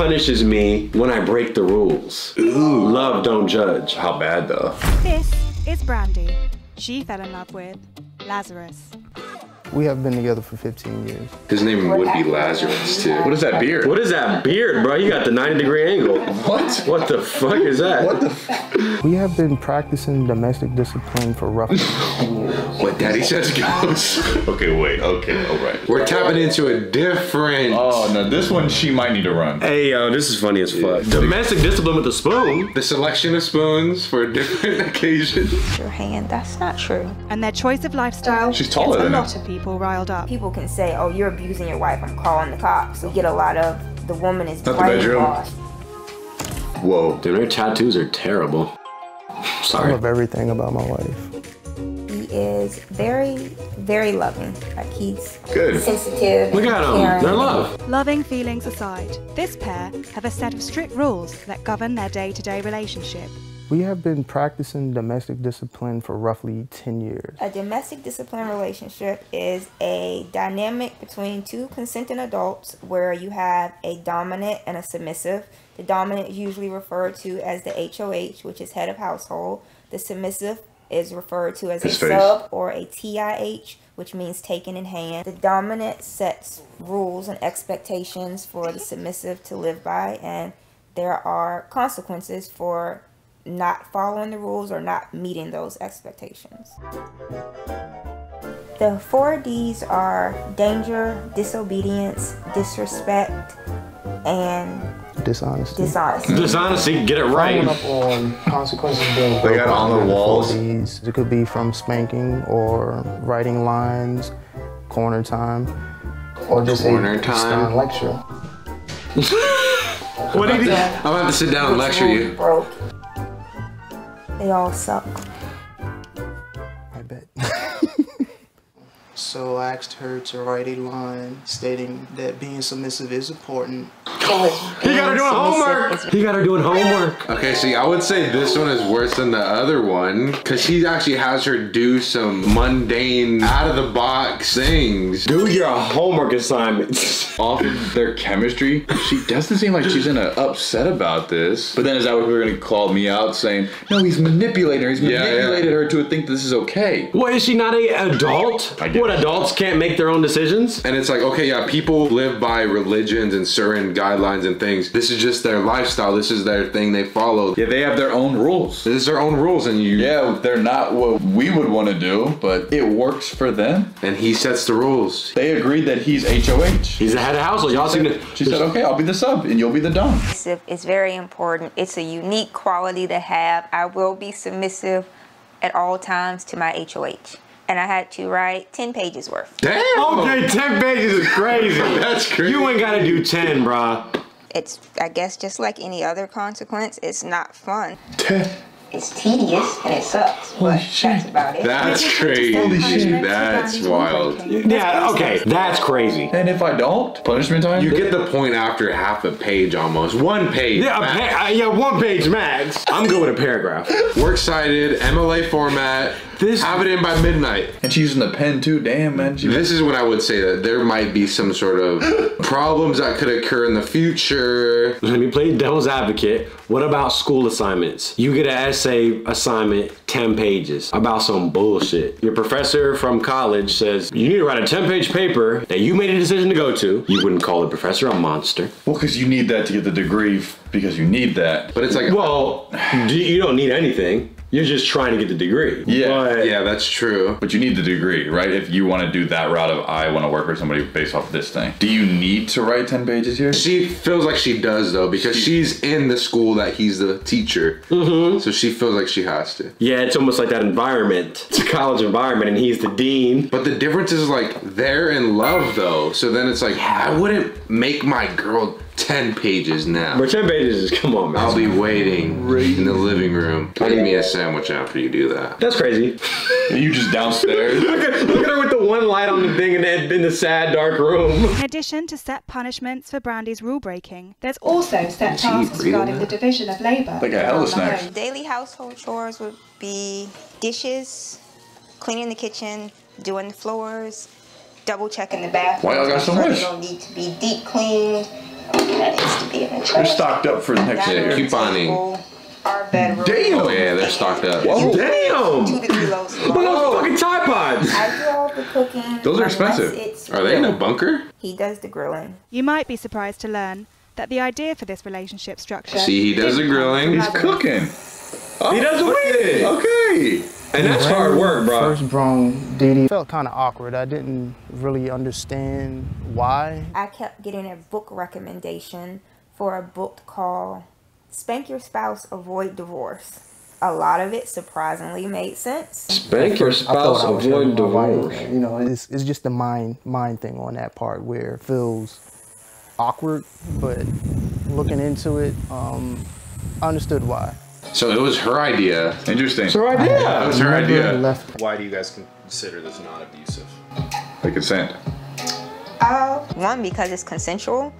punishes me when I break the rules. Ooh, love don't judge. How bad though? This is Brandy. She fell in love with Lazarus. We have been together for 15 years. His name would be Lazarus too. What is that beard? What is that beard, bro? You got the 90-degree angle. What? What the fuck is that? What the fuck? We have been practicing domestic discipline for roughly 10 years. What daddy says goes. Okay, wait. Okay, all right. We're tapping into a different. Oh no, this one she might need to run. Hey yo, this is funny as fuck. Yeah. Domestic discipline with a spoon. The selection of spoons for different occasions. Your hand, that's not true. And their choice of lifestyle. She's taller than us. People riled up. People can say, oh, you're abusing your wife, I'm calling the cops. We get a lot of, the woman is quite lost. Whoa, dude, her tattoos are terrible. Sorry. I love everything about my wife. He is very, very loving. Like he's good, sensitive. Look at him, they're love. Loving feelings aside, this pair have a set of strict rules that govern their day-to-day relationship. We have been practicing domestic discipline for roughly 10 years. A domestic discipline relationship is a dynamic between two consenting adults where you have a dominant and a submissive. The dominant is usually referred to as the HOH, which is head of household. The submissive is referred to as sub or a TIH, which means taken in hand. The dominant sets rules and expectations for the submissive to live by, and there are consequences for not following the rules or not meeting those expectations. The 4Ds are danger, disobedience, disrespect, and dishonesty. Dishonesty, get it right. Up on consequences being they got on the walls. 4Ds. It could be from spanking or writing lines, corner time, or just a time lecture. What did you? I'm about to sit down and lecture you. Broke. They all suck. I bet. So I asked her to write a line stating that being submissive is important. He got her doing homework! He got her doing homework! Okay, see, I would say this one is worse than the other one because he actually has her do some mundane, out-of-the-box things. Do your homework assignments. Off of their chemistry, she doesn't seem like she's upset about this. But then is that what we're going to call me out saying, no, he's manipulating her. He's manipulated her to think this is okay. What, is she not an adult? What, adults can't make their own decisions? And it's like, okay, yeah, people live by religions and certain guidelines and things. This is just their lifestyle. This is their thing they follow. Yeah, they have their own rules. This is their own rules and you... Yeah, they're not what we would want to do, but it works for them. And he sets the rules. They agreed that he's HOH. He's the head of household. Y'all seen it. She said, okay, I'll be the sub and you'll be the dom. It's very important. It's a unique quality to have. I will be submissive at all times to my HOH. And I had to write 10 pages worth. Damn! Okay, 10 pages is crazy. That's crazy. You ain't gotta do 10, bruh. It's, I guess, just like any other consequence, it's not fun. It's tedious and it sucks, but that's about it. That's crazy. Holy shit. That's wild. Yeah, okay. That's crazy. And if I don't, punishment time? You get the point after half a page almost. One page. Yeah, one page max. I'm good with a paragraph. Works cited, MLA format. This have it in by midnight. And she's using the pen too, damn man. This is when I would say that there might be some sort of problems that could occur in the future. Let me play devil's advocate. What about school assignments? You get an essay assignment, 10 pages, about some bullshit. Your professor from college says, you need to write a 10-page paper that you made a decision to go to. You wouldn't call the professor a monster. Well, because you need that to get the degree, because you need that. But it's like, well, you don't need anything. You're just trying to get the degree. Yeah, but yeah, that's true. But you need the degree, right? If you want to do that route of I want to work for somebody based off this thing. Do you need to write 10 pages here? She feels like she does though, because she's in the school that he's the teacher. Mm-hmm. So she feels like she has to. Yeah, it's almost like that environment. It's a college environment and he's the dean. But the difference is like, they're in love though. So then it's like, I wouldn't make my girl 10 pages now. But 10 pages is, come on, man. I'll be waiting in the living room. Give me a sandwich after you do that. That's crazy. You just downstairs. Look at her with the one light on the thing and in the sad, dark room. In addition to set punishments for Brandy's rule breaking, there's also set tasks regarding the division of labor. Like a hell of snacks. Daily household chores would be dishes, cleaning the kitchen, doing the floors, double checking the bathroom. Why y'all got so much? Don't need to be deep cleaned. That needs to be in the trash. They're stocked up for the next year. Couponing. Our bedroom. Damn! Oh yeah, they're stocked up. Whoa. Damn! 2 to 3 loaves. Those fucking Tide Pods! I do all the cooking. Those are expensive. Are they in a bunker? He does the grilling. You might be surprised to learn that the idea for this relationship structure... See, he does the grilling. He's cooking. Oh, he does it. Okay. And that's hard work, bro. First grown DD felt kind of awkward. I didn't really understand why. I kept getting a book recommendation for a book called Spank Your Spouse, Avoid Divorce. A lot of it surprisingly made sense. Spank Your Spouse, Avoid Divorce. You know, it's just the mind thing on that part where it feels awkward, but looking into it, I understood why. So it was her idea. Interesting. It's her idea. Yeah, it was her idea. Left. Why do you guys consider this not abusive? They consent. One, because it's consensual.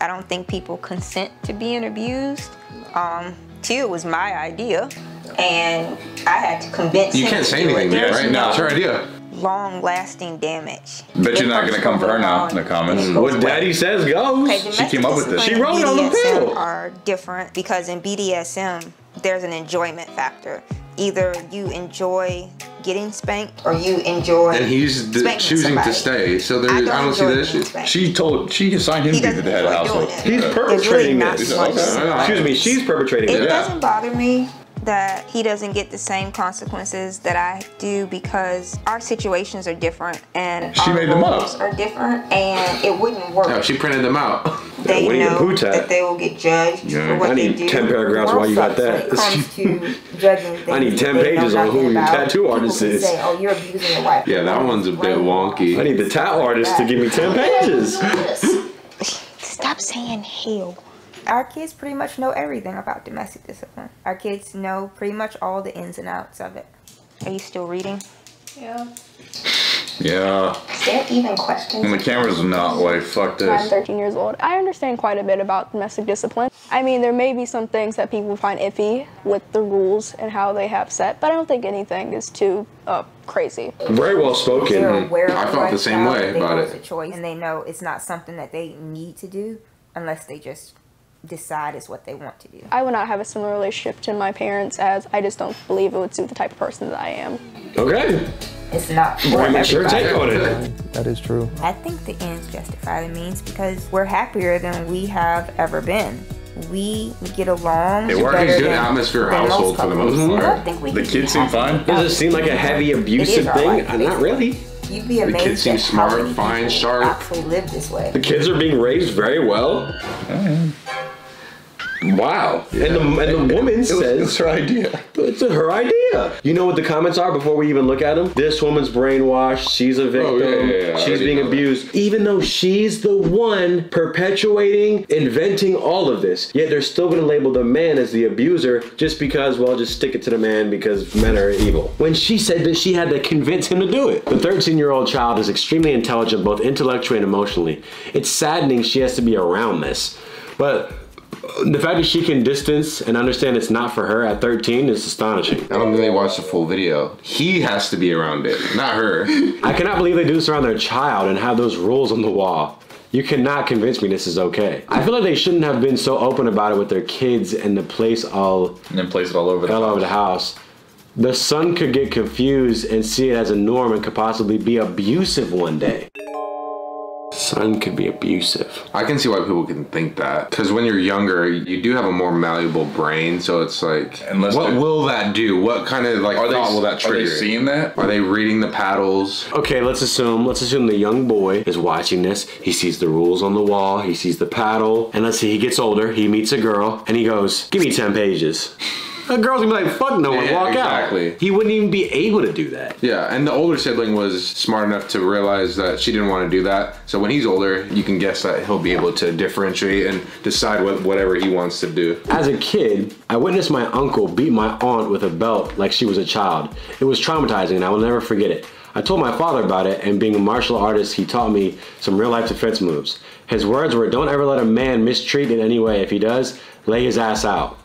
I don't think people consent to being abused. 2, it was my idea, and I had to convince him. You can't say anything to me right now. It's her idea. Long-lasting damage. Bet you're not gonna come for her now in the comments. What daddy says goes. Okay, she came up with this. She wrote it on the pill. Are different because in BDSM, there's an enjoyment factor. Either you enjoy getting spanked or you enjoy choosing to stay. So there, I don't see the issue. She told, she assigned him to be the head of the household. He's perpetrating this. Excuse me, she's perpetrating this. It doesn't bother me that he doesn't get the same consequences that I do because our situations are different and she made them up. Are different and it wouldn't work. No, she printed them out. They know that they will get judged for what they do. I need 10 paragraphs while you got that. I need 10 pages on who your tattoo artist is. Say, oh, you're abusing your wife. Yeah, that one's a bit wonky. I need the tattoo artist to give me 10 pages. Stop saying hell. Our kids pretty much know everything about domestic discipline. Our kids know pretty much all the ins and outs of it. Are you still reading? Yeah. Yeah. Is there even questions? And the camera's not like, fuck this. I'm 13 years old. I understand quite a bit about domestic discipline. I mean, there may be some things that people find iffy with the rules and how they have set, but I don't think anything is too crazy. Very well spoken. I felt the same way about it. They know it's a choice and they know it's not something that they need to do unless they just decide is what they want to do. I would not have a similar relationship to my parents as I just don't believe it would suit the type of person that I am. Okay. It's not for everybody. Sure, take on it. That is true. I think the ends justify the means because we're happier than we have ever been. We get along. It works a good atmosphere household for the most part. I don't think we the kids seem fine. Does it seem like a heavy abusive thing? Not really. You'd be amazed. The kids seem smart, fine, sharp. Actually live this way. The kids are being raised very well. Wow. Yeah. And the woman says... It's her idea. It's her idea. You know what the comments are before we even look at them? This woman's brainwashed. She's a victim. Oh, yeah. She's being abused. That. Even though she's the one perpetuating, inventing all of this, yet they're still going to label the man as the abuser just because, well, just stick it to the man because men are evil. When she said that, she had to convince him to do it. The 13-year-old child is extremely intelligent, both intellectually and emotionally. It's saddening she has to be around this. But... the fact that she can distance and understand it's not for her at 13 is astonishing. I don't think they watched the full video. He has to be around it, not her. I cannot believe they do this around their child and have those rules on the wall. You cannot convince me this is okay. I feel like they shouldn't have been so open about it with their kids and the place all... and then place it all over the house. All over the house. The son could get confused and see it as a norm and could possibly be abusive one day. Son could be abusive. I can see why people can think that. Because when you're younger, you do have a more malleable brain. So it's like, what will that do? What kind of like thought will that trigger? Are they seeing that? Are they reading the paddles? Okay, let's assume the young boy is watching this. He sees the rules on the wall. He sees the paddle. And let's see, he gets older. He meets a girl. And he goes, give me 10 pages. A girl's gonna be like, fuck no, and walk out. He wouldn't even be able to do that. Yeah, and the older sibling was smart enough to realize that she didn't want to do that. So when he's older, you can guess that he'll be able to differentiate and decide whatever he wants to do. As a kid, I witnessed my uncle beat my aunt with a belt like she was a child. It was traumatizing and I will never forget it. I told my father about it, and being a martial artist, he taught me some real life defense moves. His words were, don't ever let a man mistreat in any way. If he does, lay his ass out.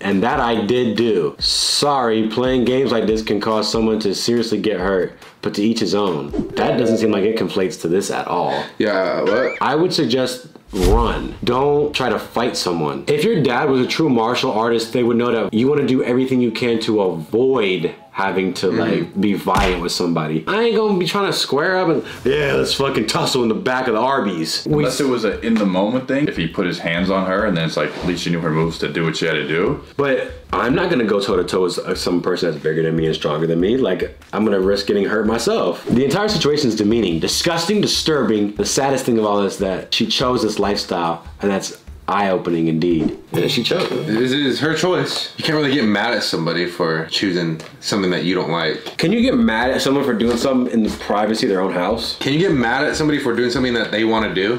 And that I did do. Sorry, playing games like this can cause someone to seriously get hurt, but to each his own. That doesn't seem like it conflates to this at all. Yeah, what? I would suggest run. Don't try to fight someone. If your dad was a true martial artist, they would know that you want to do everything you can to avoid having to like be violent with somebody. I ain't gonna be trying to square up and yeah, let's fucking tussle in the back of the Arby's. Unless it was a in the moment thing. If he put his hands on her and then it's like, at least you knew her moves to do what you had to do. But I'm not gonna go toe to toe with some person that's bigger than me and stronger than me. Like, I'm gonna risk getting hurt myself. The entire situation is demeaning, disgusting, disturbing. The saddest thing of all is that she chose this lifestyle, and that's eye-opening indeed. And she chose. This is her choice. You can't really get mad at somebody for choosing something that you don't like. Can you get mad at someone for doing something in the privacy of their own house? Can you get mad at somebody for doing something that they want to do?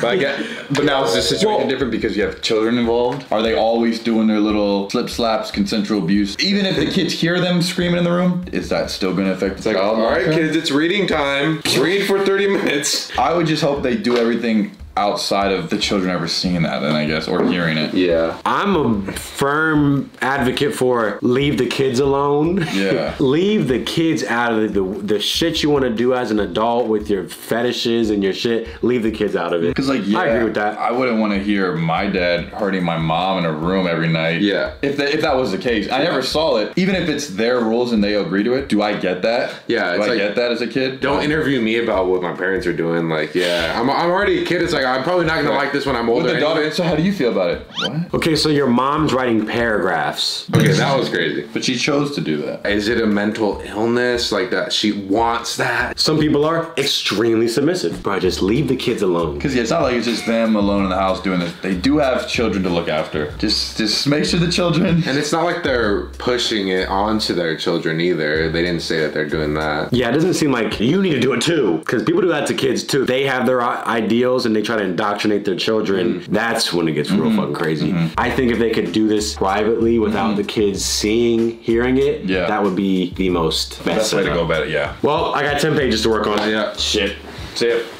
But now is the situation different because you have children involved? Are they always doing their little slip slaps, consensual abuse? Even if the kids hear them screaming in the room, is that still going to affect the child? All right, kids, it's reading time. Read for 30 minutes. I would just hope they do everything outside of the children ever seeing that, then I guess, or hearing it. Yeah. I'm a firm advocate for leave the kids alone. Yeah. Leave the kids out of the shit you want to do as an adult with your fetishes and your shit. Leave the kids out of it. Because, like, yeah, I agree with that. I wouldn't want to hear my dad hurting my mom in a room every night. Yeah. If that was the case. I never saw it. Even if it's their rules and they agree to it, do I get that? Yeah. Do I get that as a kid? Don't interview me about what my parents are doing. Like, yeah, I'm already a kid. It's like, I'm probably not gonna like this when I'm older. With the daughter, so how do you feel about it? What? Okay, so your mom's writing paragraphs. Okay, that was crazy. But she chose to do that. Is it a mental illness like that? She wants that. Some people are extremely submissive. Bro, just leave the kids alone. Because yeah, it's not like it's just them alone in the house doing this. They do have children to look after. Just make sure the children. And it's not like they're pushing it onto their children either. They didn't say that they're doing that. Yeah, it doesn't seem like you need to do it too. Because people do that to kids too. They have their ideals and they try to indoctrinate their children. That's when it gets real fucking crazy. I think if they could do this privately without the kids seeing, hearing it, that would be the best way to go about it. Yeah. Well, I got 10 pages to work on. Yeah. Shit. See ya.